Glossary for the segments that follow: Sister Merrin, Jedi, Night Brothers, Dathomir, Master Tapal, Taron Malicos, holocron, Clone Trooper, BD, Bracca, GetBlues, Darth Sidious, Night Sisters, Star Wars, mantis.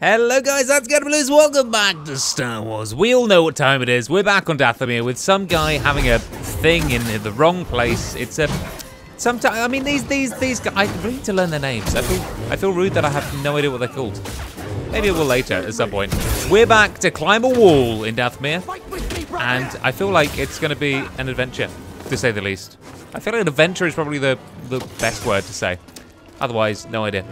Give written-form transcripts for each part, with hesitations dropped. Hello guys, that's GetBlues, welcome back to Star Wars. We all know what time it is. We're back on Dathomir with some guy having a thing in the wrong place. It's a... Sometimes, I mean, these guys, I really need to learn their names. I feel rude that I have no idea what they're called. Maybe we'll later at some point. We're back to climb a wall in Dathomir, and I feel like it's going to be an adventure, to say the least. I feel like an adventure is probably the best word to say. Otherwise, no idea.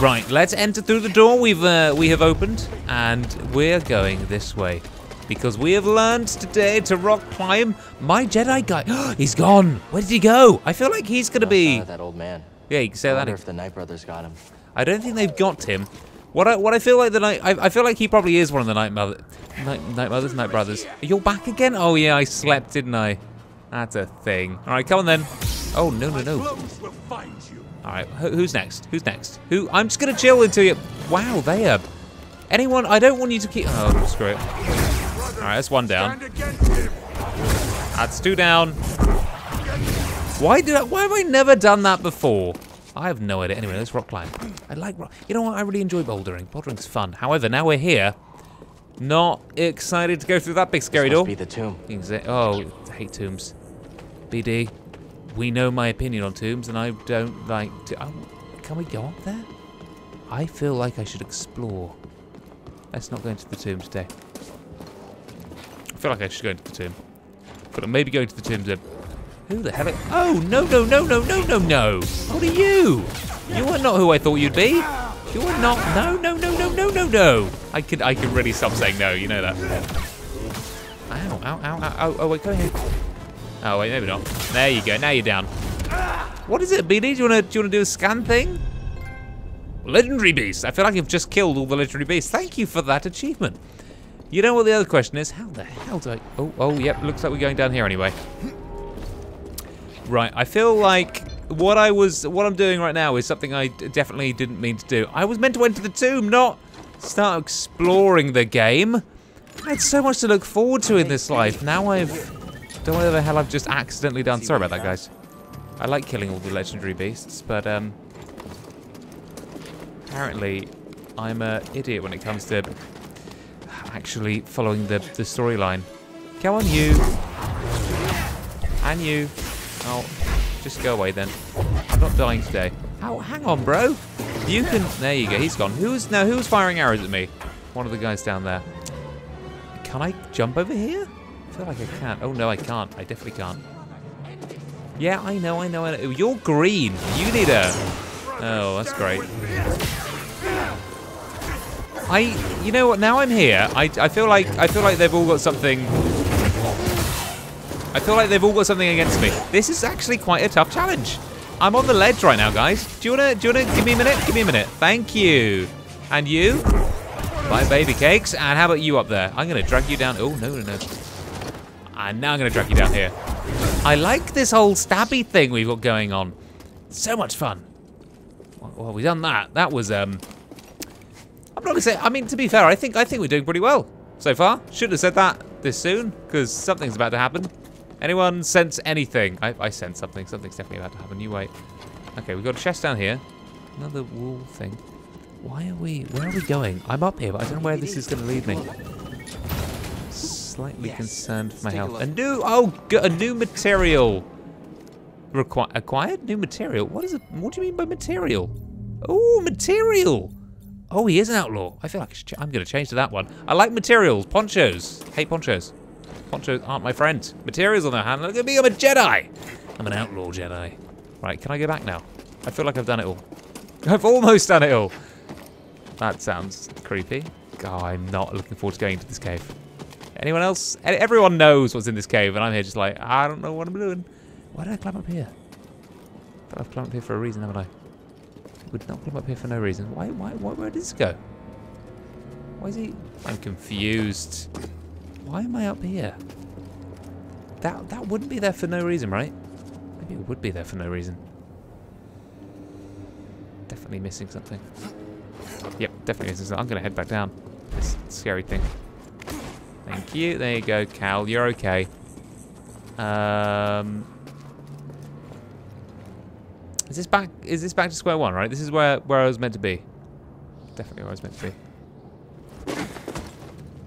Right, let's enter through the door we have opened, and we're going this way because we have learned today to rock climb. My Jedi guy, he's gone. Where did he go? I feel like he's gonna be that old man. Yeah, you can say that. I wonder if the Night Brothers got him. I don't think they've got him. What I feel like I feel like he probably is one of the Night Brothers. You're back again? Oh yeah, I slept, didn't I? That's a thing. All right, come on then. Oh no. Will find you. All right, who's next? Who's next? Who? I'm just gonna chill until you. Wow, they are. Anyone? I don't want you to keep. Oh, screw it. All right, that's one down. That's two down. Why have I never done that before? I have no idea. Anyway, let's rock climb. I like rock. You know what? I really enjoy bouldering. Bouldering's fun. However, now we're here. Not excited to go through that big scary door. Must be the tomb. Oh, I hate tombs. BD, we know my opinion on tombs, and I don't like to. Oh, can we go up there? I feel like I should explore. Let's not go into the tomb today. I feel like I should go into the tomb, but maybe going to the tomb zone. Who the hell? Oh no! What are you? You are not who I thought you'd be. You are not. No. I could really stop saying no. You know that. Ow! Oh wait, go ahead. Oh wait, maybe not. There you go. Now you're down. What is it, BD? Do you wanna do a scan thing? Legendary beast. I feel like I've just killed all the legendary beasts. Thank you for that achievement. You know what the other question is? How the hell do I? Oh yep. Looks like we're going down here anyway. Right. I feel like what I'm doing right now is something I definitely didn't mean to do. I was meant to enter the tomb, not start exploring the game. I had so much to look forward to in this life. Now don't know what the hell I've just accidentally done. Sorry about that, guys. I like killing all the legendary beasts, but apparently I'm an idiot when it comes to actually following the storyline. Come on, you. And you. Oh, just go away then. I'm not dying today. Oh, hang on, bro. You can... There you go, he's gone. Who's firing arrows at me? One of the guys down there. Can I jump over here? I feel like I can. Oh no, I can't. I definitely can't. Yeah, I know. You're green. You need a... Oh, that's great. You know what? Now I'm here. I feel like they've all got something. I feel like they've all got something against me. This is actually quite a tough challenge. I'm on the ledge right now, guys. Do you wanna give me a minute? Give me a minute. Thank you. And you? Bye, baby cakes. And how about you up there? I'm gonna drag you down. Oh no. And now I'm going to drag you down here. I like this whole stabby thing we've got going on. So much fun. Well, we've done that. That was, I'm not going to say, I mean, to be fair, I think we're doing pretty well so far. Shouldn't have said that this soon, because something's about to happen. Anyone sense anything? I sense something. Something's definitely about to happen. You wait. Okay, we've got a chest down here. Another wall thing. Where are we going? I'm up here, but I don't know where this is going to lead me. Slightly concerned for my health. A new material acquired. New material. What is it? What do you mean by material? Oh, material. Oh, he is an outlaw. I feel like I'm going to change to that one. I like materials. Ponchos. Hate ponchos. Ponchos aren't my friend. Materials on their hand. Look at me. I'm a Jedi. I'm an outlaw Jedi. Right. Can I go back now? I feel like I've done it all. I've almost done it all. That sounds creepy. God, I'm not looking forward to going into this cave. Anyone else? Everyone knows what's in this cave, and I'm here just like, I don't know what I'm doing. Why did I climb up here? But I've climbed up here for a reason, haven't I? I would not climb up here for no reason. Why? Where did this go? Why is he? I'm confused. Why am I up here? That wouldn't be there for no reason, right? Maybe it would be there for no reason. Definitely missing something. Yep, definitely missing something. I'm gonna head back down. This scary thing. Thank you. There you go, Cal. You're okay. Is this back to square one, right? This is where I was meant to be. Definitely where I was meant to be.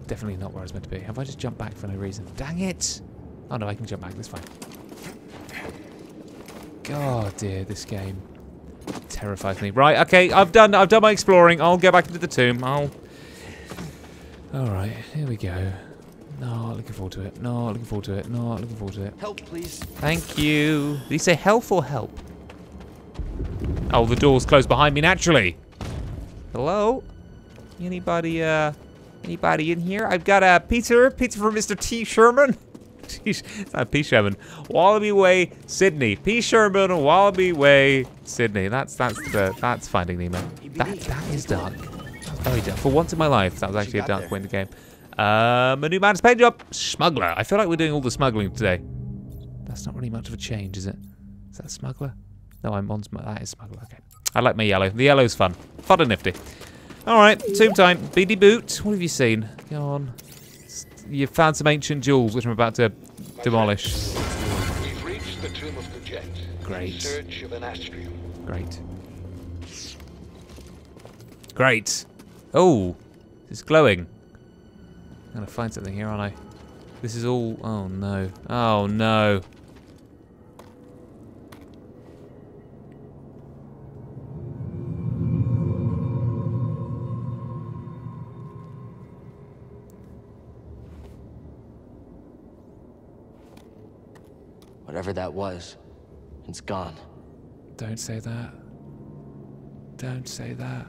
Definitely not where I was meant to be. Have I just jumped back for no reason? Dang it! Oh no, I can jump back. That's fine. God dear, this game terrifies me. Right, okay, I've done my exploring. I'll go back into the tomb. Alright, here we go. Not looking forward to it. Not looking forward to it. Not looking forward to it. Help, please. Thank you. Did he say health or help? Oh, the door's closed behind me naturally. Hello? Anybody in here? I've got a pizza. Pizza for Mr. T. Sherman. Jeez, it's not P. Sherman. Wallaby Way, Sydney. P. Sherman, Wallaby Way, Sydney. That's Finding Nemo. That is dark. Very dark. For once in my life, that was actually a dark point in the game. A new man's paint job. Smuggler. I feel like we're doing all the smuggling today. That's not really much of a change, is it? Is that smuggler? No, I'm on smuggler. That is smuggler. Okay. I like my yellow. The yellow's fun. Fun and nifty. Alright, tomb time. BD boot. What have you seen? Go on. You've found some ancient jewels, which I'm about to demolish. We've reached the tomb of the jet. Great. In search of an astrium. Great. Great. Oh, it's glowing. I'm gonna find something here, aren't I? This is all. Oh no. Oh no. Whatever that was, it's gone. Don't say that. Don't say that.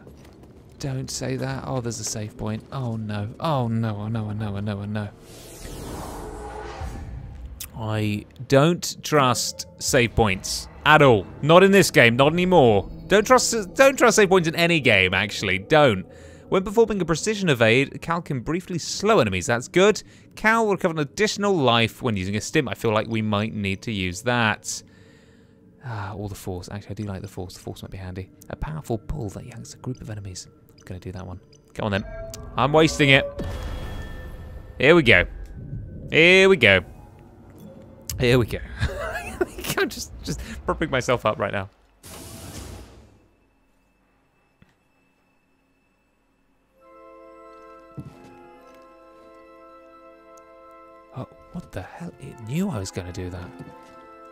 Don't say that. Oh, there's a save point. Oh no. Oh no. Oh no. Oh no. Oh no. Oh no. I don't trust save points at all. Not in this game. Not anymore. Don't trust save points in any game. Actually, don't. When performing a precision evade, Cal can briefly slow enemies. That's good. Cal will recover an additional life when using a stim. I feel like we might need to use that. Ah, all the force. Actually, I do like the force. The force might be handy. A powerful pull that yanks a group of enemies. I'm going to do that one. Come on, then. I'm wasting it. Here we go. Here we go. Here we go. I'm just propping myself up right now. What the hell? It knew I was going to do that.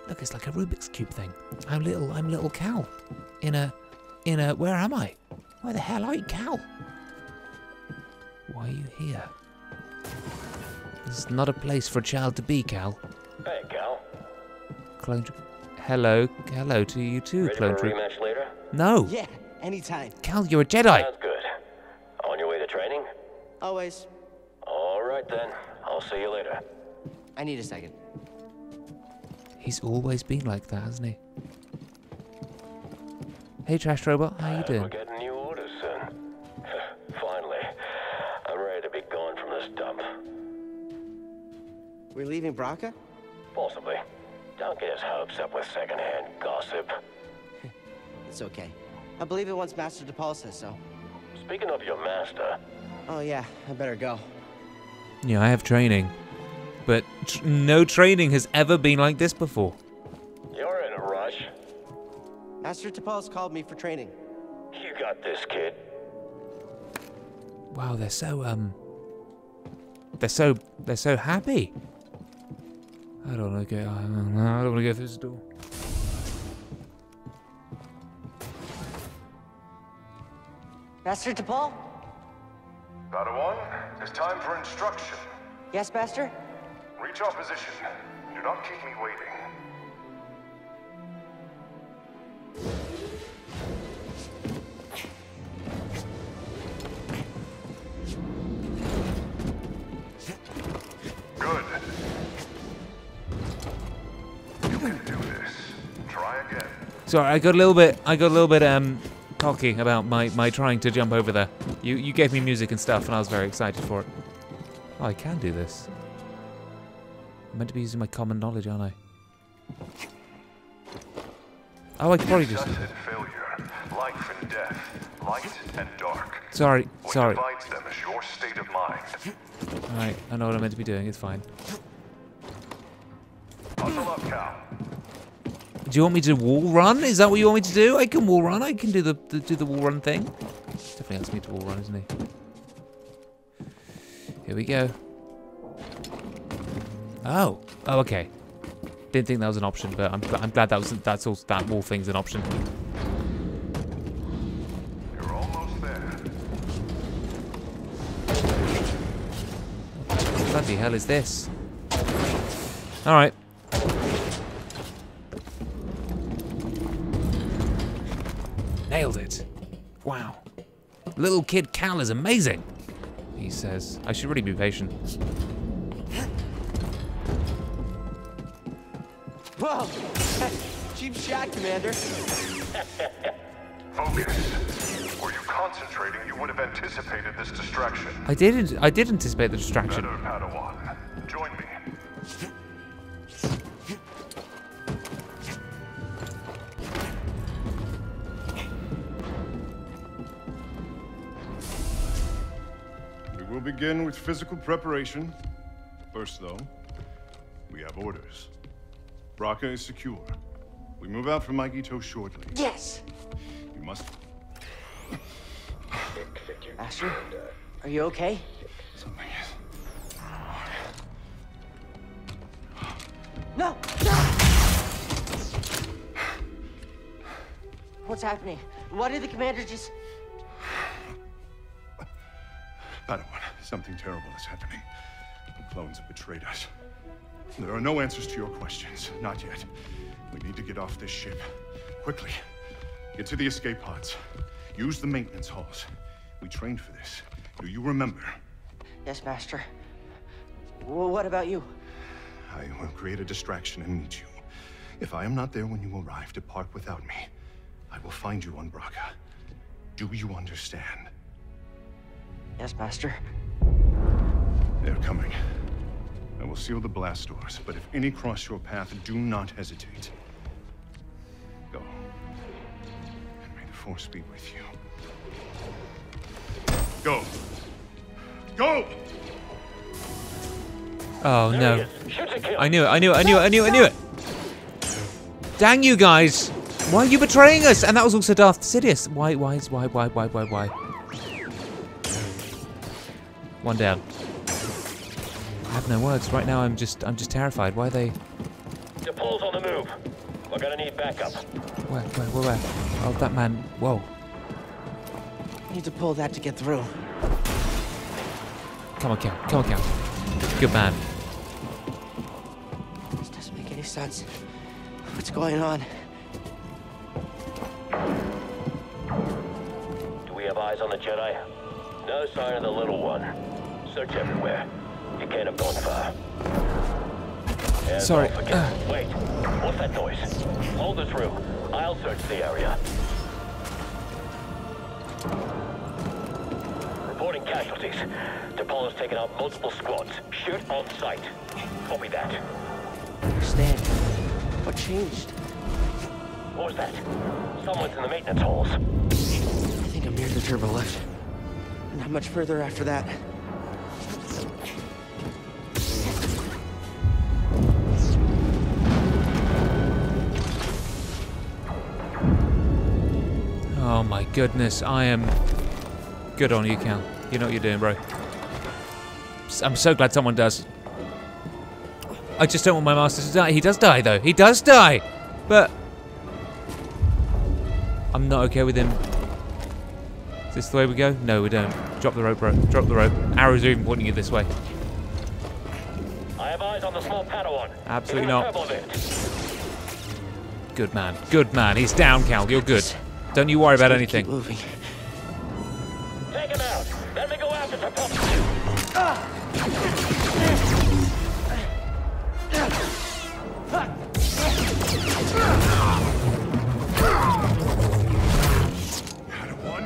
Look, it's like a Rubik's Cube thing. I'm little Cal. In a, where am I? Where the hell are you, Cal? Why are you here? This is not a place for a child to be, Cal. Hey, Cal. Clone Trooper. Hello. Hello to you too, ready Clone Trooper. Ready for a rematch later? No. Yeah, anytime. Cal, you're a Jedi. Sounds good. On your way to training? Always. All right, then. I'll see you later. I need a second. He's always been like that, hasn't he? Hey, Trash Robot, how you doing? We're getting new orders soon. Finally, I'm ready to be gone from this dump. We're leaving Bracca? Possibly. Don't get his hopes up with secondhand gossip. It's okay. I believe it once Master Tapal says so. Speaking of your master. Oh yeah, I better go. Yeah, I have training. But no training has ever been like this before. You're in a rush. Master Tapal's called me for training. You got this, kid. Wow, they're so happy. I don't want to go. I don't want to go through this door. Master Tapal. Padawan, it's time for instruction. Yes, Master. Reach our position. Do not keep me waiting. Good. You can do this. Try again. Sorry, I got a little bit cocky about my trying to jump over there. You gave me music and stuff, and I was very excited for it. Oh, I can do this. I'm meant to be using my common knowledge, aren't I? Oh, I could probably just... failure, life and death, light and dark. Sorry. What divides them is your state of mind. Alright, I know what I'm meant to be doing, it's fine. Hustle up, Cal. Do you want me to wall run? Is that what you want me to do? I can wall run, I can do the wall run thing. Definitely asks me to wall run, isn't he? Here we go. Oh. Oh, okay. Didn't think that was an option, but I'm glad that wasn't. That's all. That wall thing's an option. You're almost there. What bloody hell is this? All right. Nailed it. Wow. Little kid Cal is amazing, he says. I should really be patient. Whoa! Cheap shot, Commander. Focus. Were you concentrating, you would have anticipated this distraction. I did anticipate the distraction. Better, Padawan. Join me. We'll begin with physical preparation. First, though, we have orders. Bracca is secure. We move out from Maigito shortly. Yes! You must... Master, are you okay? Something is... No! No! What's happening? Why did the commander just... Padawan, something terrible is happening. The clones have betrayed us. There are no answers to your questions. Not yet. We need to get off this ship. Quickly. Get to the escape pods. Use the maintenance halls. We trained for this. Do you remember? Yes, Master. Well, what about you? I will create a distraction and meet you. If I am not there when you arrive, depart without me. I will find you on Bracca. Do you understand? Yes, Master. They're coming. I will seal the blast doors, but if any cross your path, do not hesitate. Go. And may the Force be with you. Go! Go! Oh, no. I knew it! Dang you guys! Why are you betraying us? And that was also Darth Sidious. Why? One down. I have no words right now. I'm just terrified. Why are they? The pole's on the move. We're gonna need backup. Where? Oh, that man. Whoa. Need to pull that to get through. Come on, Cal. Come on, Cal. Good man. This doesn't make any sense. What's going on? Do we have eyes on the Jedi? No sign of the little one. Search everywhere. You can't have gone far. And sorry. Wait. What's that noise? Hold this room. I'll search the area. Reporting casualties. Tapal has taken out multiple squads. Shoot on sight. Copy that. Understand. What changed? What was that? Someone's in the maintenance halls. I think I'm near the turbo lift. Not much further after that. Oh my goodness, I am... Good on you, Cal. You know what you're doing, bro. I'm so glad someone does. I just don't want my master to die. He does die, though. He does die! But... I'm not okay with him. Is this the way we go? No, we don't. Drop the rope, bro. Drop the rope. Arrows are even pointing you this way. I have eyes on the small Padawan. Absolutely not. Good man. Good man. He's down, Cal. You're good. Don't you worry about anything. Keep moving. Take him out. Let me go after the pup.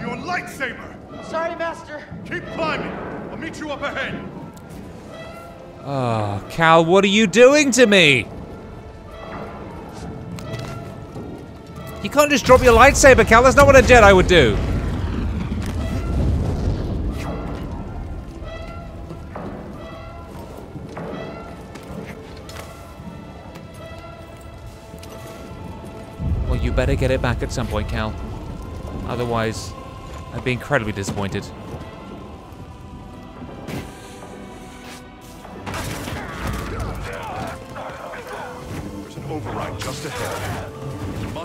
Your lightsaber! Sorry, Master. Keep climbing. I'll meet you up ahead. Oh, Cal, what are you doing to me? You can't just drop your lightsaber, Cal. That's not what a Jedi would do. Well, you better get it back at some point, Cal. Otherwise... I'd be incredibly disappointed.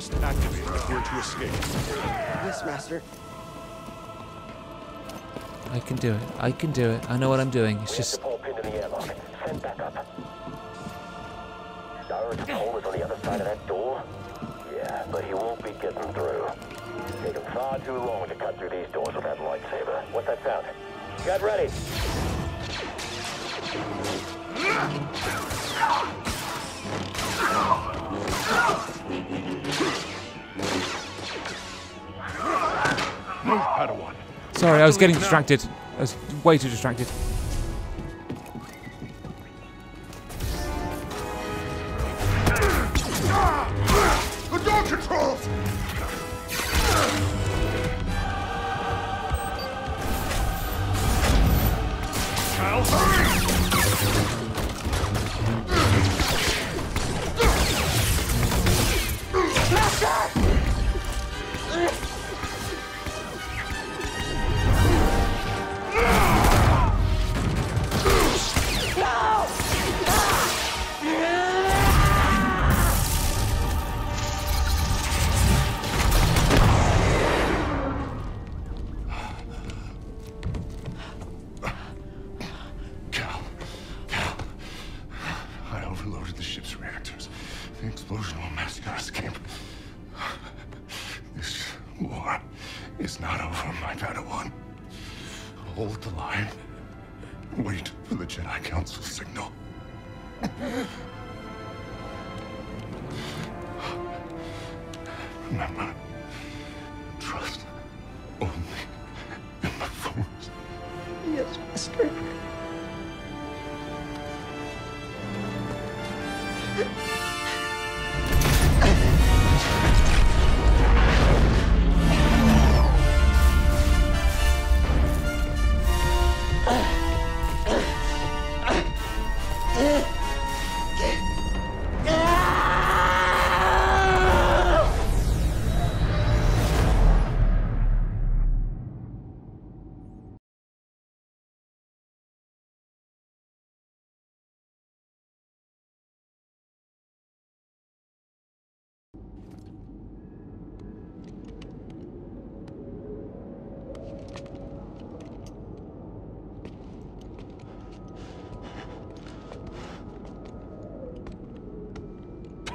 first activated appear to escape. Yes, Master. I can do it. I can do it. I know what I'm doing. It's just... Send back up. Darth Sidious is on the other side of that door. Yeah, but he won't be getting through. It's taken far too long to cut through these doors with that lightsaber. What's that sound? Get ready. Move, Padawan. Sorry, I was getting distracted. I was way too distracted. The door controls.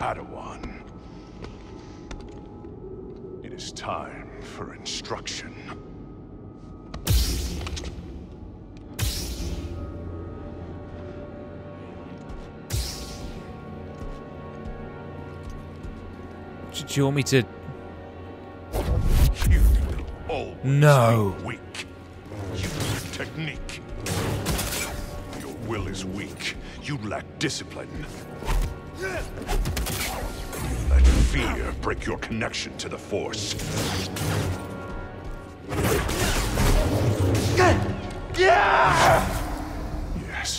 Padawan, it is time for instruction. Do you want me to? You will always be weak. You lack technique. Your will is weak. You lack discipline. Let fear break your connection to the Force. Yes,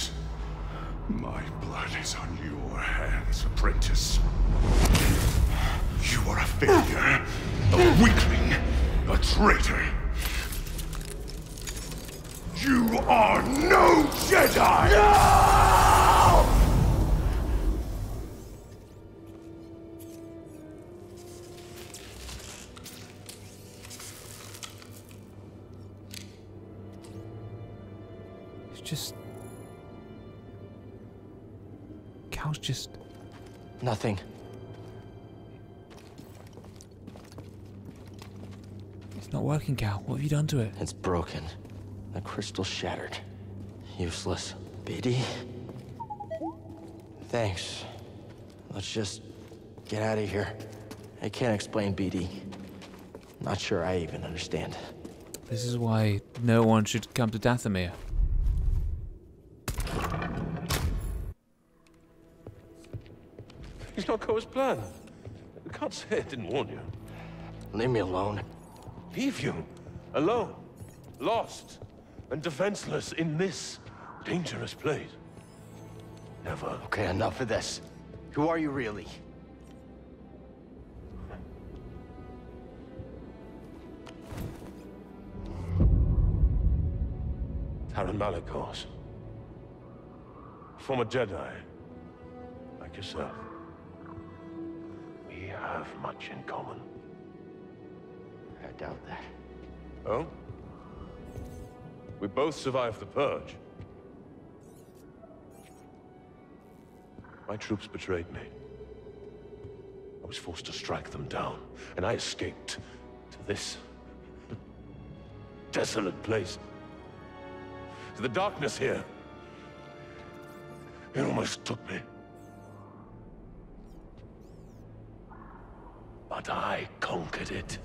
my blood is on your hands, apprentice. You are a failure, a weakling, a traitor. You are no Jedi! No! Just nothing. It's not working, Cal. What have you done to it? It's broken. The crystal shattered. Useless. BD. Thanks. Let's just get out of here. I can't explain BD. Not sure I even understand. This is why no one should come to Dathomir. He's not Koa's plan. I can't say I didn't warn you. Leave me alone. Leave you? Alone? Lost? And defenseless in this dangerous place? Never. Okay, enough of this. Who are you really? Taron Malicos. Former Jedi. Like yourself. have much in common. I doubt that. Oh? We both survived the Purge. My troops betrayed me. I was forced to strike them down, and I escaped to this desolate place. To the darkness here. It almost took me. But I conquered it.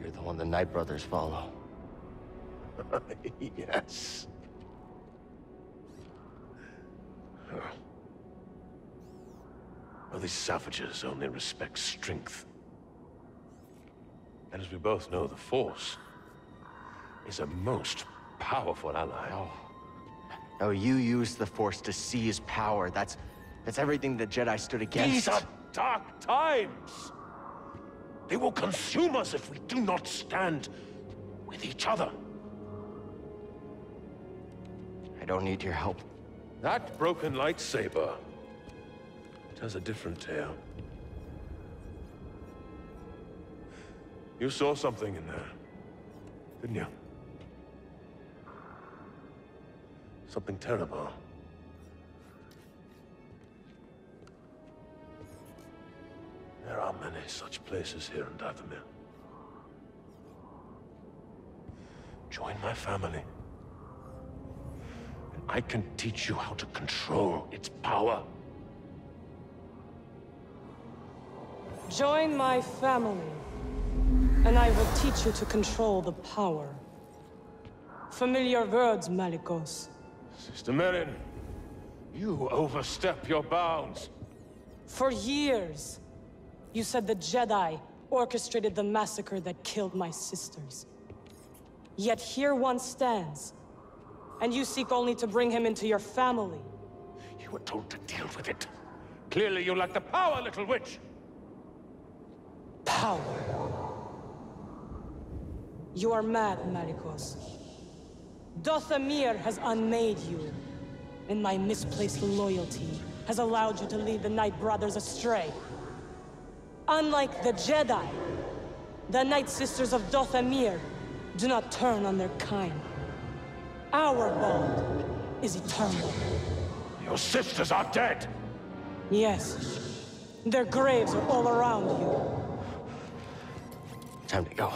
You're the one the Night Brothers follow. Yes. Well, these savages only respect strength. And as we both know, the Force is a most powerful ally. No. No, you used the Force to seize power. That's everything the Jedi stood against. These are dark times! They will consume us if we do not stand with each other. I don't need your help. That broken lightsaber tells a different tale. You saw something in there, didn't you? Something terrible. There are many such places here in Dathomir. Join my family, and I can teach you how to control its power. Join my family. And I will teach you to control the power. Familiar words, Malicos. Sister Merrin, you overstep your bounds. For years, you said the Jedi orchestrated the massacre that killed my sisters. Yet here one stands, and you seek only to bring him into your family. You were told to deal with it. Clearly you lack the power, little witch. Power. You are mad, Malicos. Dathomir has unmade you, and my misplaced loyalty has allowed you to lead the Night Brothers astray. Unlike the Jedi, the Night Sisters of Dathomir do not turn on their kind. Our bond is eternal. Your sisters are dead! Yes. Their graves are all around you. Time to go.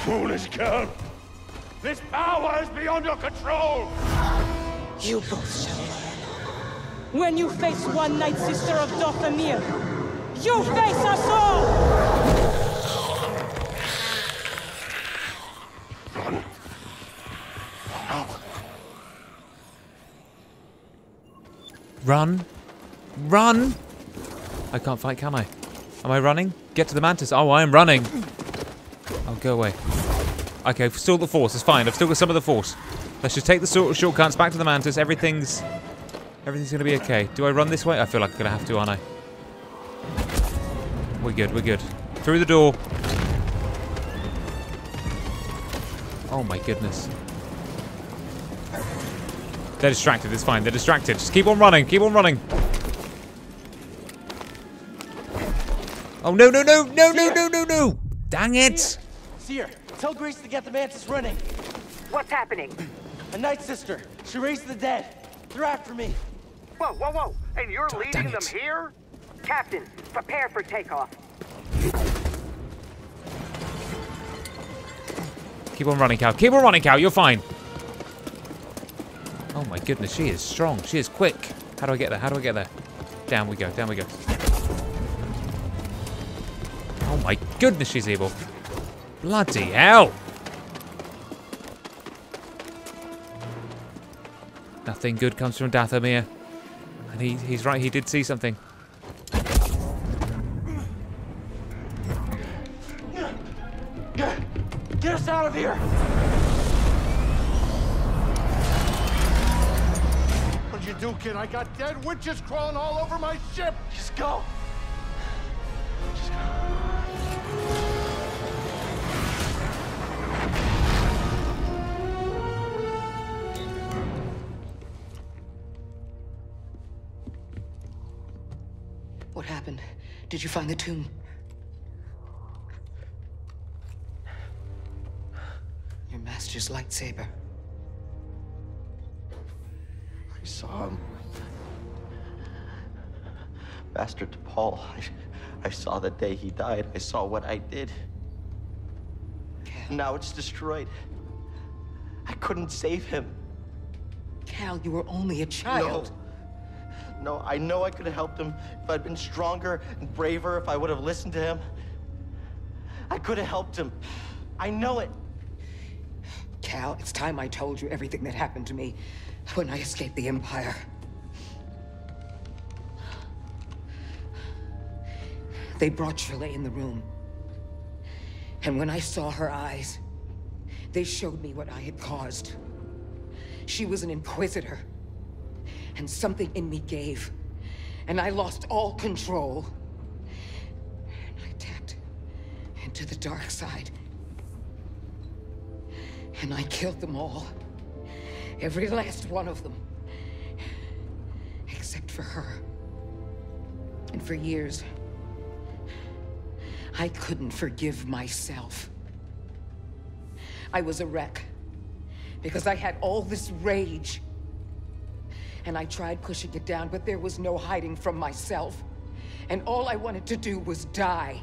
Foolish girl! This power is beyond your control! You both shall learn. When you face one Night Sister of Dathomir, you face us all! Run. Run! I can't fight, can I? Am I running? Get to the mantis. Oh, I am running. Oh, go away. Okay, I've still got the Force. It's fine. I've still got some of the Force. Let's just take the shortcuts back to the mantis. Everything's going to be okay. Do I run this way? I feel like I'm going to have to, aren't I? We're good. We're good. Through the door. Oh, my goodness. They're distracted, it's fine, they're distracted. Just keep on running, keep on running. Oh no, no, no, no, no, no, no, no! Dang it! Seer, tell Grace to get the mantis running. What's happening? A Night Sister, she raised the dead. They're after me. Whoa, whoa, whoa, and you're leading them here? Captain, prepare for takeoff. Keep on running, cow, keep on running, cow, you're fine. Oh my goodness, she is strong. She is quick. How do I get there? How do I get there? Down we go. Down we go. Oh my goodness, she's evil. Bloody hell. Nothing good comes from Dathomir. And he's right. He did see something. Get us out of here. you do, kid? I got dead witches crawling all over my ship! Just go! Just go. What happened? Did you find the tomb? Your master's lightsaber. I saw him. Master Tapal. I saw the day he died. I saw what I did. Cal. Now it's destroyed. I couldn't save him. Cal, you were only a child. No, I know I could have helped him if I'd been stronger and braver, if I would have listened to him. I could have helped him. I know it. Cal, it's time I told you everything that happened to me when I escaped the Empire. They brought Shirley in the room. And when I saw her eyes, they showed me what I had caused. She was an inquisitor. And something in me gave. And I lost all control. And I tapped into the dark side. And I killed them all. Every last one of them. Except for her. And for years, I couldn't forgive myself. I was a wreck because I had all this rage. And I tried pushing it down, but there was no hiding from myself. And all I wanted to do was die.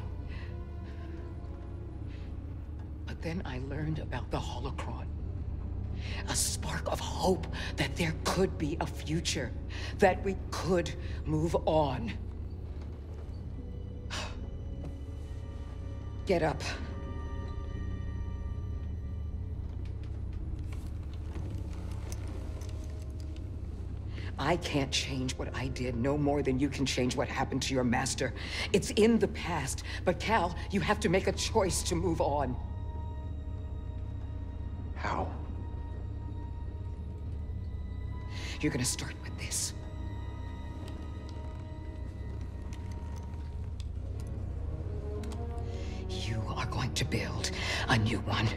But then I learned about the holocron. A spark of hope that there could be a future, that we could move on. Get up. I can't change what I did no more than you can change what happened to your master. It's in the past, but Cal, you have to make a choice to move on. How? You're gonna start with this. You are going to build a new one.